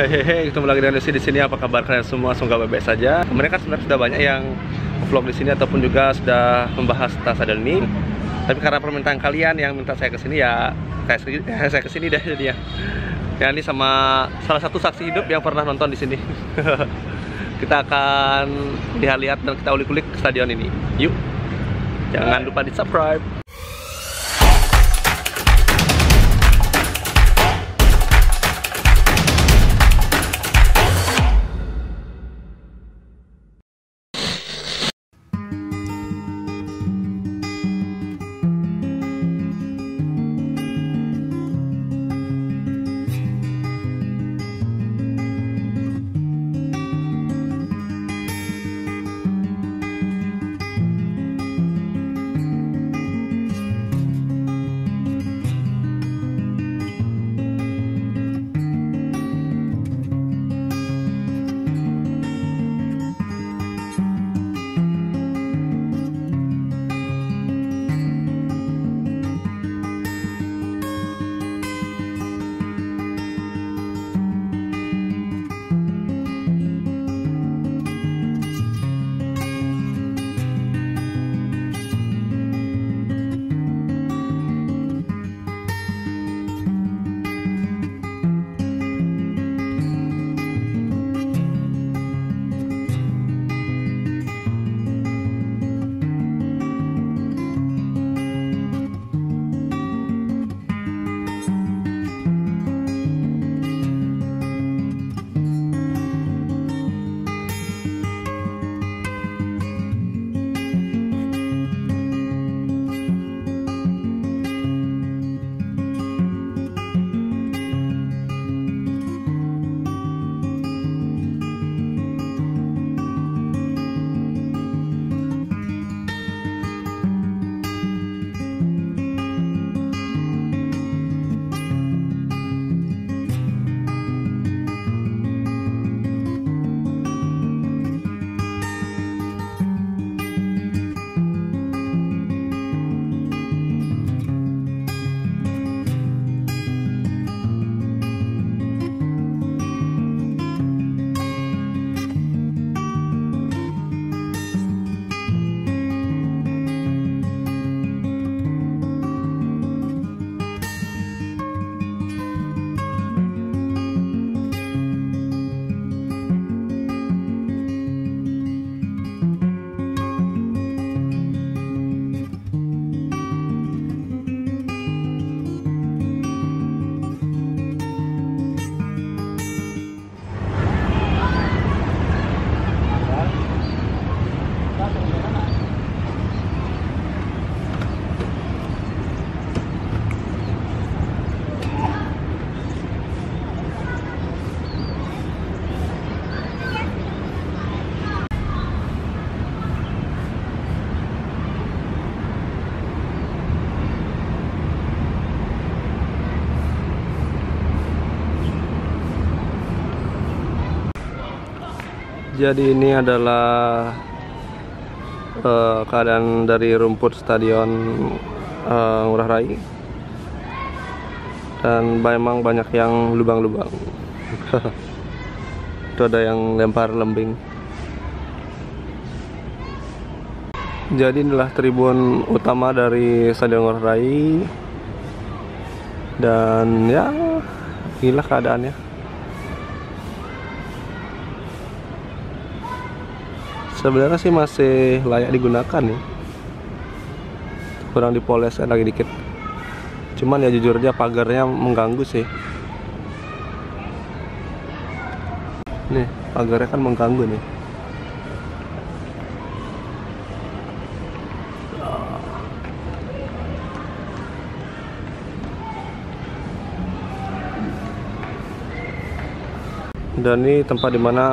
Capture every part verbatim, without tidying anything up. Hehehe, ketemu lagi dengan Lucy di sini. Apa kabar kalian semua? Semoga baik-baik saja. Kemarin kan sebenarnya sudah banyak yang vlog di sini ataupun juga sudah membahas tasadel ini. Tapi karena permintaan kalian yang minta saya kesini ya, kayak saya kesini deh jadinya. Ya ini sama salah satu saksi hidup yang pernah nonton di sini. Kita akan lihat-lihat dan kita ulik-ulik ke stadion ini. Yuk, jangan lupa di subscribe. Jadi ini adalah uh, keadaan dari rumput stadion uh, Ngurah Rai, dan memang banyak yang lubang-lubang. Itu ada yang lempar lembing. Jadi inilah tribun utama dari stadion Ngurah Rai, dan ya inilah keadaannya. Sebenarnya sih masih layak digunakan ya, kurang dipoles lagi dikit. Cuman ya jujurnya pagarnya mengganggu sih. Nih pagarnya kan mengganggu nih. Dan ini tempat dimana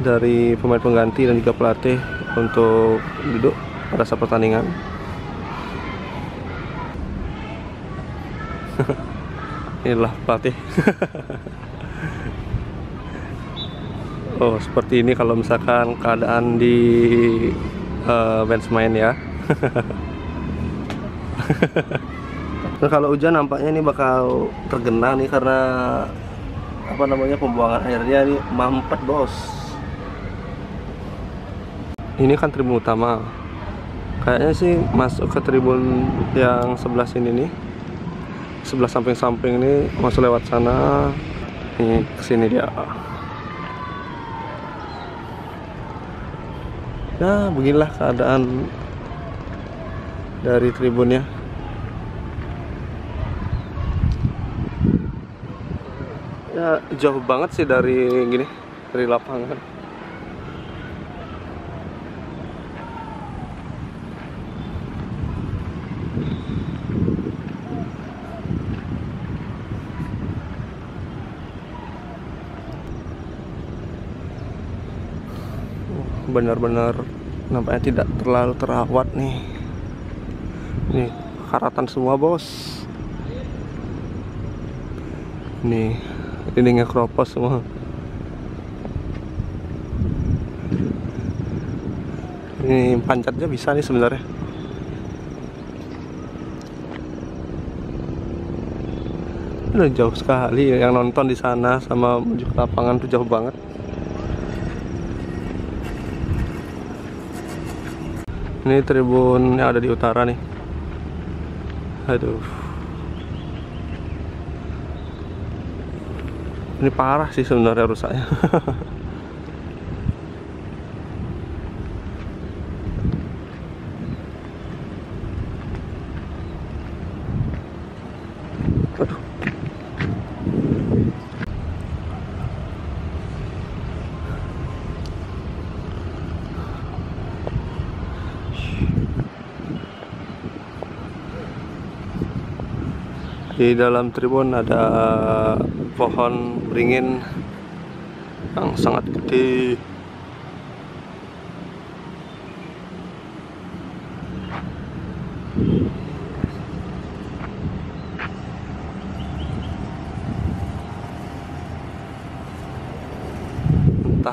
dari pemain pengganti dan juga pelatih untuk duduk pada saat pertandingan. Inilah pelatih. Oh, seperti ini kalau misalkan keadaan di uh, bench main ya. Nah, kalau hujan nampaknya ini bakal tergenang nih karena apa namanya pembuangan airnya ini mampet, bos. Ini kan tribun utama. Kayaknya sih masuk ke tribun yang sebelah sini nih. Sebelah samping-samping ini masuk lewat sana. Ini kesini dia. Nah, beginilah keadaan dari tribunnya. Ya, jauh banget sih dari gini, dari lapangan. Benar-benar nampaknya tidak terlalu terawat nih. Nih, karatan semua, bos. Nih, dindingnya keropos semua. Ini pancatnya bisa nih sebenarnya. Udah jauh sekali yang nonton di sana sama menuju ke lapangan tuh jauh banget. Ini tribun yang ada di utara nih. Aduh, ini parah sih sebenarnya rusaknya. Aduh. Di dalam tribun ada pohon beringin yang sangat gede. Entah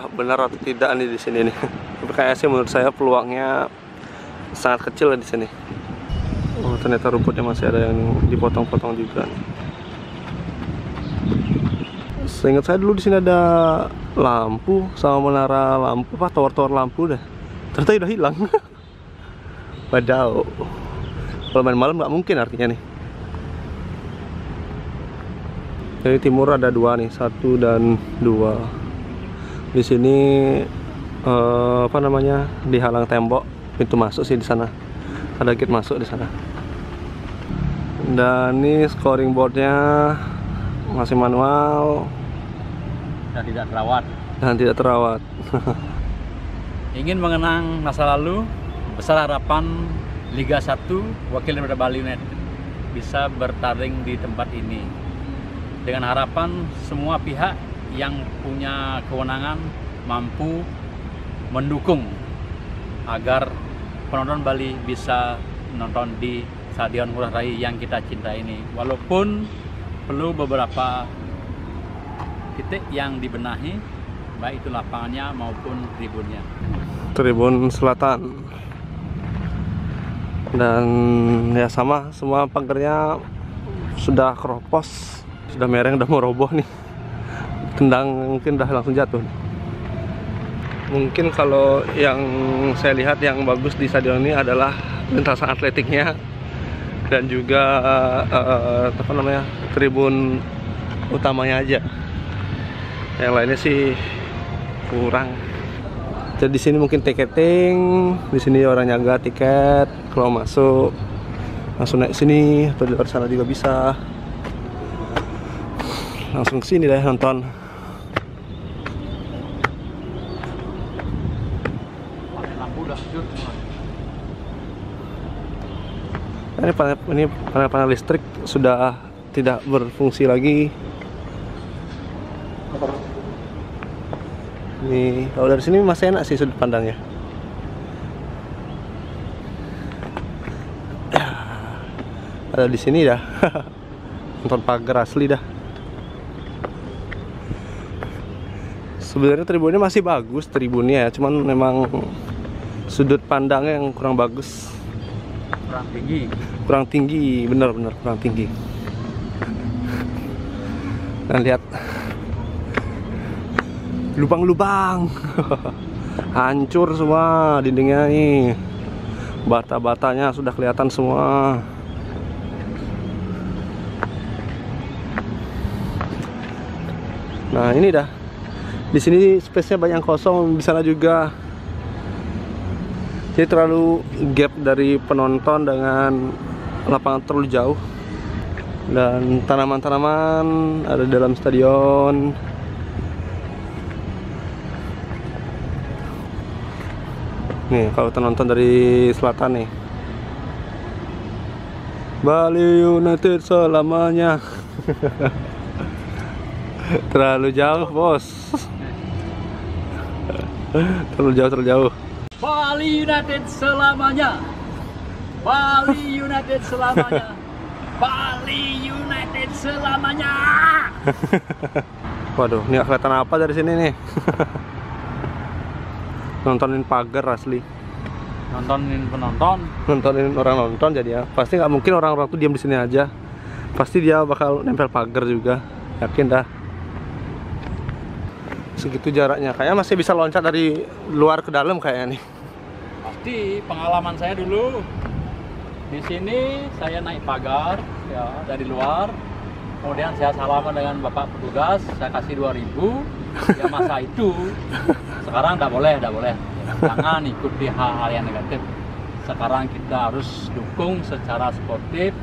benar atau tidak nih di sini nih. Tapi kayaknya sih menurut saya peluangnya sangat kecil di sini. Oh, ternyata rumputnya masih ada yang dipotong-potong juga. Seingat saya dulu di sini ada lampu sama menara lampu, apa tower-tower lampu dah. Ternyata udah hilang. Padahal kalau main malam nggak mungkin artinya nih. Dari timur ada dua nih, satu dan dua. Di sini eh, apa namanya dihalang tembok pintu masuk sih di sana. Ada gate masuk di sana. Dan ini scoring boardnya masih manual dan tidak terawat. Dan tidak terawat. Ingin mengenang masa lalu, besar harapan Liga satu wakil daripada Bali United bisa bertaring di tempat ini. Dengan harapan semua pihak yang punya kewenangan mampu mendukung agar penonton Bali bisa menonton di Stadion Ngurah Rai yang kita cinta ini, walaupun perlu beberapa titik yang dibenahi, baik itu lapangannya maupun tribunnya. Tribun selatan. Dan ya sama, semua pagernya sudah keropos, sudah mereng, udah mau roboh nih. Tendang mungkin udah langsung jatuh. Mungkin kalau yang saya lihat yang bagus di stadion ini adalah lintasan atletiknya dan juga uh, apa namanya tribun utamanya aja. Yang lainnya sih kurang. Jadi di sini mungkin tiketing, di sini orang nyaga tiket, kalau masuk langsung naik sini, atau di luar sana juga bisa. Langsung sini deh nonton. Ini panel, ini panel-panel listrik sudah tidak berfungsi lagi. Nih, kalau dari sini masih enak sih sudut pandangnya. Ada di sini dah. Nonton pagar asli dah. Sebenarnya tribunnya masih bagus tribunnya, cuman memang sudut pandangnya yang kurang bagus. Kurang tinggi, kurang tinggi, benar-benar kurang tinggi. Dan lihat lubang-lubang. Hancur semua dindingnya nih. Bata-batanya sudah kelihatan semua. Nah, ini dah. Di sini space-nya banyak kosong, di sana juga. Jadi terlalu gap dari penonton dengan lapangan terlalu jauh. Dan tanaman-tanaman ada dalam stadion. Nih, kalau penonton dari selatan nih. Bali United selamanya. Terlalu jauh, bos. Terlalu jauh, terlalu jauh. Bali United selamanya. Bali United selamanya. Bali United selamanya. Waduh, ini kelihatan apa dari sini nih? Nontonin pagar asli. Nontonin penonton. Nontonin orang nonton jadi ya. Pasti nggak mungkin orang-orang tuh diam di sini aja. Pasti dia bakal nempel pagar juga. Yakin dah. Segitu jaraknya, kayaknya masih bisa loncat dari luar ke dalam kayaknya nih. Pasti pengalaman saya dulu. Di sini saya naik pagar ya dari luar, kemudian saya salaman dengan bapak petugas, saya kasih dua ribu. Ya masa itu sekarang nggak boleh, nggak boleh. Jangan ikuti hal-hal yang negatif. Sekarang kita harus dukung secara sportif.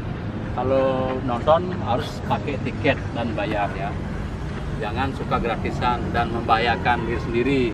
Kalau nonton harus pakai tiket dan bayar ya. Jangan suka gratisan dan membahayakan diri sendiri.